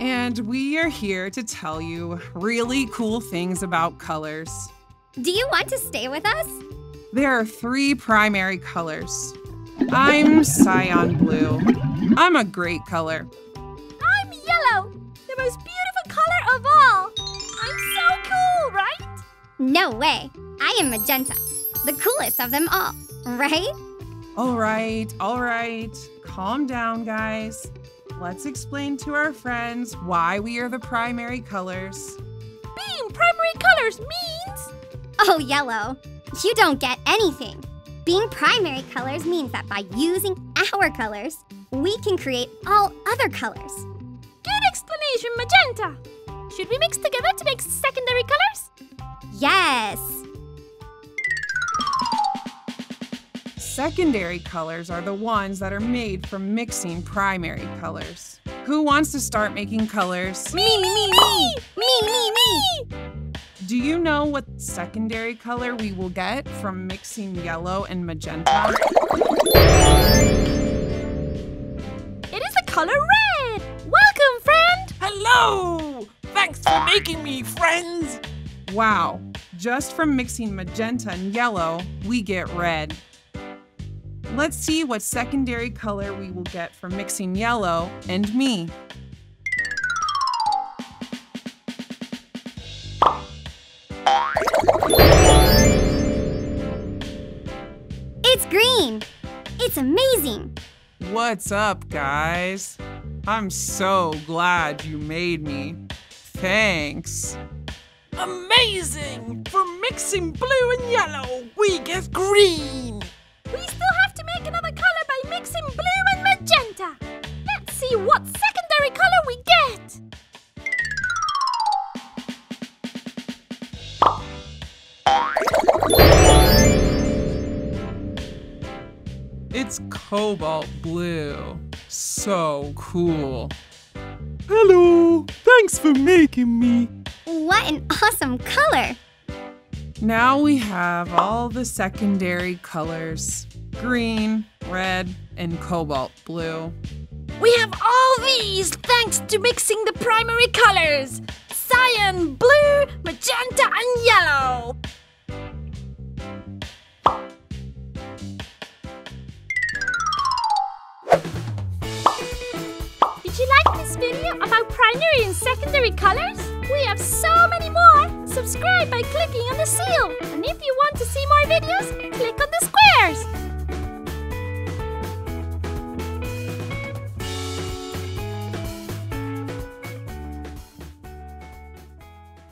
and we are here to tell you really cool things about colors. Do you want to stay with us? There are three primary colors. I'm cyan blue. I'm a great color. I'm yellow, the most beautiful color of all. I'm so cool, right? No way. I am magenta, the coolest of them all, right? All right. Calm down, guys. Let's explain to our friends why we are the primary colors. Being primary colors means... Oh, yellow, you don't get anything. Being primary colors means that by using our colors, we can create all other colors. Good explanation, magenta. Should we mix together to make secondary colors? Yes. Secondary colors are the ones that are made from mixing primary colors. Who wants to start making colors? Me! Do you know what secondary color we will get from mixing yellow and magenta? It is the color red! Welcome, friend! Hello! Thanks for making me friends! Wow, just from mixing magenta and yellow, we get red. Let's see what secondary color we will get from mixing yellow and me. It's green! It's amazing! What's up, guys? I'm so glad you made me. Thanks. Amazing! From mixing blue and yellow, we get green! We still have to make another color by mixing blue and magenta. Let's see what secondary color we get. It's cobalt blue. So cool. Hello, thanks for making me. What an awesome color. Now we have all the secondary colors, green, red, and cobalt blue. We have all these thanks to mixing the primary colors, cyan, blue, magenta, and yellow. Did you like this video about primary and secondary colors? We have so many more! Subscribe by clicking on the seal! And if you want to see more videos, click on the